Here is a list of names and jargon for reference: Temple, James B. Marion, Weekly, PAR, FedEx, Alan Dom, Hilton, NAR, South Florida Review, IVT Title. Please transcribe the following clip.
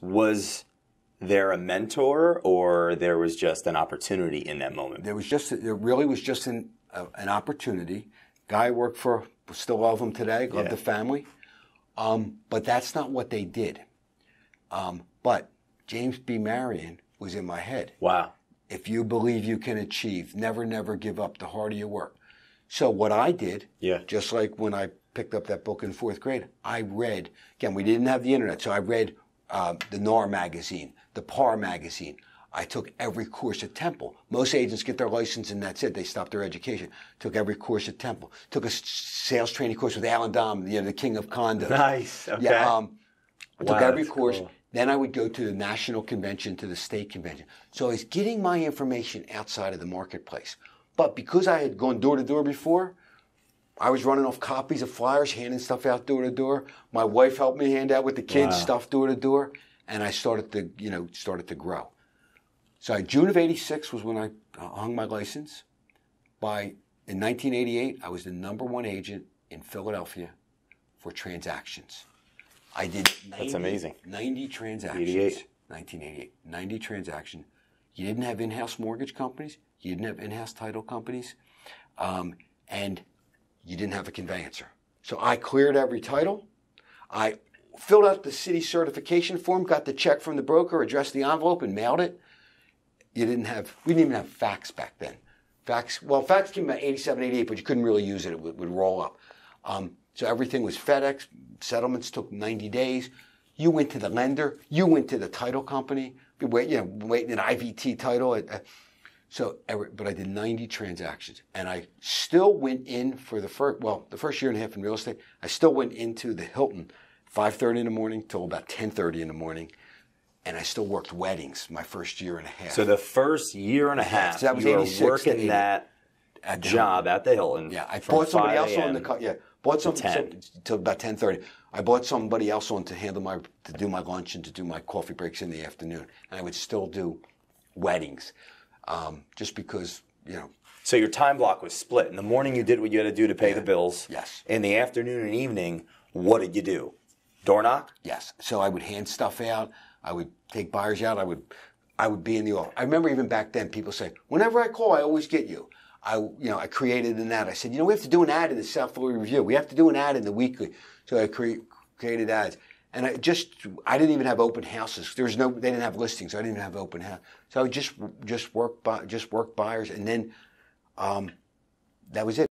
Was there a mentor, or there was just an opportunity in that moment? There really was just an opportunity. Guy worked for, still love him today, love the family. But that's not what they did. But James B. Marion was in my head. Wow. If you believe you can achieve, never, never give up, the harder you work. So what I did, just like when I picked up that book in fourth grade, I read, again, we didn't have the internet, so I read the NAR magazine, the PAR magazine. I took every course at Temple. Most agents get their license and that's it. They stop their education. Took every course at Temple. Took a sales training course with Alan Dom, the king of condos. Nice, okay. Yeah, I took every course. Cool. Then I would go to the national convention, to the state convention. So I was getting my information outside of the marketplace. But because I had gone door to door before, I was running off copies of flyers, handing stuff out door to door. My wife helped me hand out with the kids, stuff door to door, and I started to, you know, grow. So June of '86 was when I hung my license. In 1988, I was the #1 agent in Philadelphia for transactions. I did 90 transactions. 1988, 90 transactions. You didn't have in-house mortgage companies. You didn't have in-house title companies, and you didn't have a conveyancer. So I cleared every title. I filled out the city certification form, got the check from the broker, addressed the envelope, and mailed it. We didn't even have fax back then. Fax came about 87, 88, but you couldn't really use it. It would roll up. So everything was FedEx. Settlements took 90 days. You went to the lender. You went to the title company. Waiting an IVT title. But I did 90 transactions, and I still went in for the first year and a half in real estate. I still went into the Hilton 5:30 in the morning till about 10:30 in the morning, and I still worked weddings my first year and a half. So the first year and a half, so that was you were working that job at the Hilton. Yeah, I bought somebody else on the till about 10:30. I bought somebody else on to do my lunch and to do my coffee breaks in the afternoon, and I would still do weddings. Just because, you know. So your time block was split. In the morning you did what you had to do to pay the bills. Yes. In the afternoon and evening, what did you do? Door knock? Yes. So I would hand stuff out. I would take buyers out. I would be in the office. I remember even back then people saying, whenever I call, I always get you. I created an ad. I said, we have to do an ad in the South Florida Review. We have to do an ad in the Weekly. So I created ads. And I didn't even have open houses. They didn't have listings. So I didn't even have open house. So I would just work buyers, and then that was it.